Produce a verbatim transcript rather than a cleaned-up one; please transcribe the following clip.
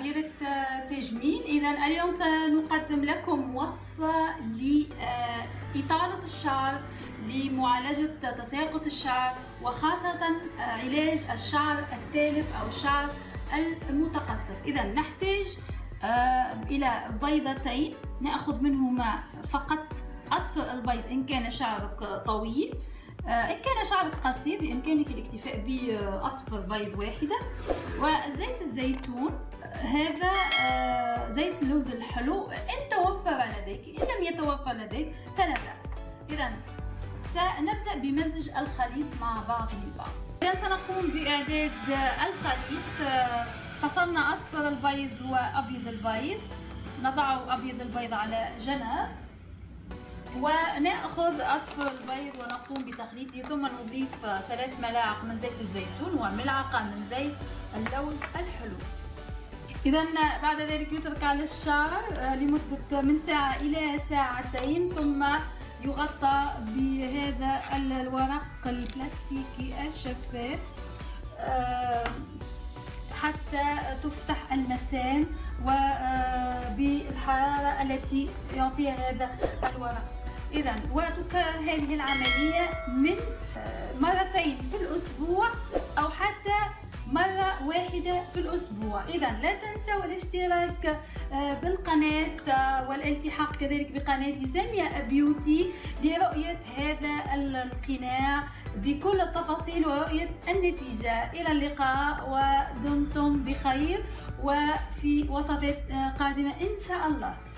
تعبير التجميل. إذا اليوم سنقدم لكم وصفة لإطالة الشعر، لمعالجة تساقط الشعر، وخاصة علاج الشعر التالف أو الشعر المتقصف. إذا نحتاج إلى بيضتين، نأخذ منهما فقط أصفر البيض إن كان شعرك طويل، إن كان شعرك قصير بإمكانك الاكتفاء بأصفر بيض واحدة. وزيت الزيتون، هذا زيت اللوز الحلو إن توفر لديك، إن لم يتوفر لديك فلا بأس. إذا سنبدأ بمزج الخليط مع بعضه البعض. إذا سنقوم بإعداد الخليط. فصلنا أصفر البيض وأبيض البيض، نضع أبيض البيض على جنب ونأخذ أصفر البيض ونقوم بتخليطه، ثم نضيف ثلاث ملاعق من زيت الزيتون وملعقة من زيت اللوز الحلو. إذا بعد ذلك يترك على الشعر لمدة من ساعة إلى ساعتين، ثم يغطى بهذا الورق البلاستيكي الشفاف حتى تفتح المسام وبالحرارة التي يعطيها هذا الورق. إذا وتكرر هذه العملية من مرتين في الأسبوع أو حتى مرة واحدة في الأسبوع. إذا لا تنسوا الاشتراك بالقناة والالتحاق كذلك بقناة سامية بيوتي لرؤية هذا القناع بكل التفاصيل ورؤية النتيجة. إلى اللقاء ودمتم بخير، وفي وصفات قادمة إن شاء الله.